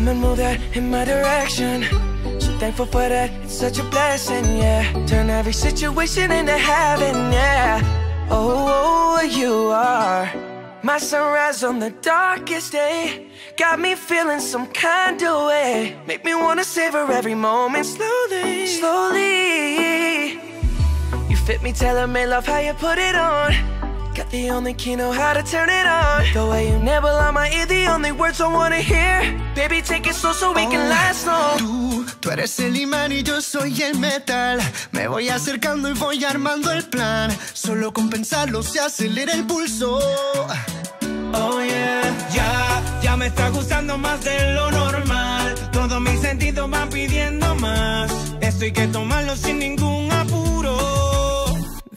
Come and move that in my direction. So thankful for that, it's such a blessing, yeah. Turn every situation into heaven, yeah. Oh, you are my sunrise on the darkest day. Got me feeling some kind of way. Make me wanna savor every moment slowly, slowly. You fit me, tailor-made, love how you put it on. Got the only key, know how to turn it on. The way you never on my ear, the only words I wanna hear. Baby, take it slow so we can last long. Tú eres el imán y yo soy el metal. Me voy acercando y voy armando el plan. Solo con pensarlo se acelera el pulso. Oh yeah. Ya me está gustando más de lo normal. Todos mis sentidos van pidiendo más. Esto hay que tomarlo sin ningún apuro.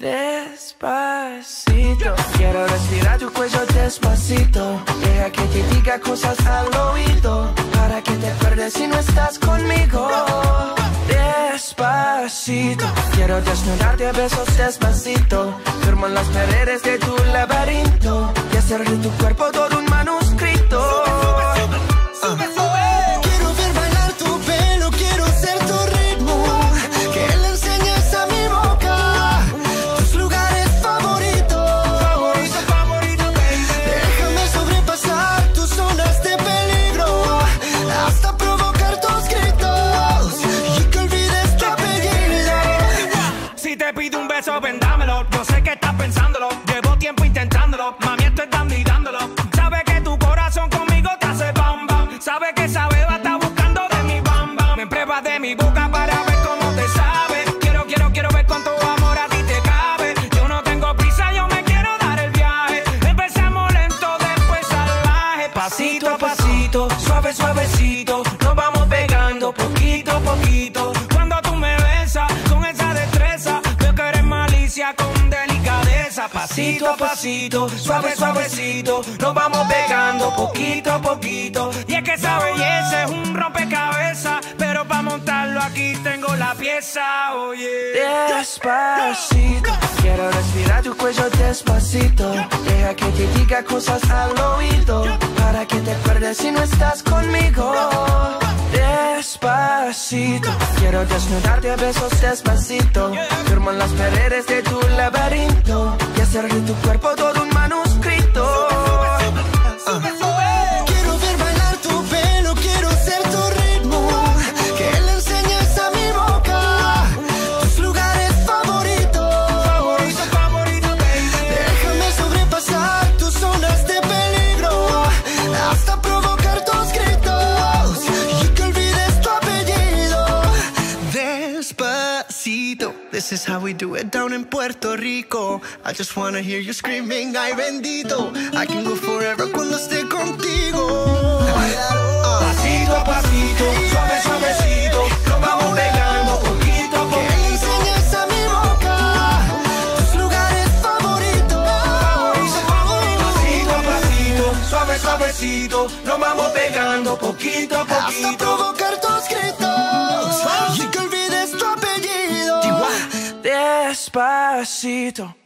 Despacito, quiero respirar tu cuello despacito. Deja que te diga cosas al oído, para que te acuerdes si no estás conmigo. Despacito, quiero desnudarte a besos despacito. Firmo en las paredes de tu laberinto y hacer de tu cuerpo todo un manuscrito. Quiero ver bailar tu pelo, quiero ser tu ritmo, que le enseñes a mi boca de mi boca para ver cómo te sabe. Quiero ver cuánto amor a ti te cabe. Yo no tengo prisa, yo me quiero dar el viaje. Empezamos lento, después salvaje. Pasito a pasito, suave, suavecito. Nos vamos pegando poquito a poquito. Cuando tú me besas con esa destreza, veo que eres malicia con delicadeza. Pasito a pasito, suave, suavecito. Nos vamos pegando poquito a poquito. Y es que esa belleza es un rompecabezas, pero para montarlo aquí tengo la pieza, oye. Oh yeah. Despacito, quiero respirar tu cuello despacito. Deja que te diga cosas al oído, para que te acuerdes si no estás conmigo. Despacito, quiero desnudarte a besos despacito. Firmo en las paredes de tu laberinto y hacer de tu cuerpo todo un manuscrito. This is how we do it down in Puerto Rico. I just wanna hear you screaming, ay bendito. I can go forever cuando esté contigo. Pasito a pasito, suave suavecito, nos vamos pegando poquito a poquito. Que enseñes a mi boca tus lugares favoritos. Pasito a pasito, suave suavecito, nos vamos pegando poquito a poquito. Hasta provocar tus gritos. Despacito.